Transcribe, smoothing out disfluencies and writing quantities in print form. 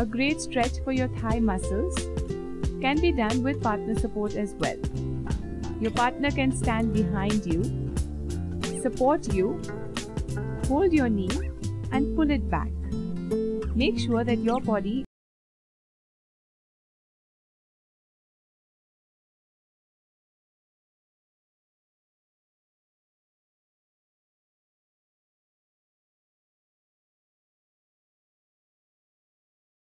A great stretch for your thigh muscles can be done with partner support as well. Your partner can stand behind you, support you, hold your knee, and pull it back. Make sure that your body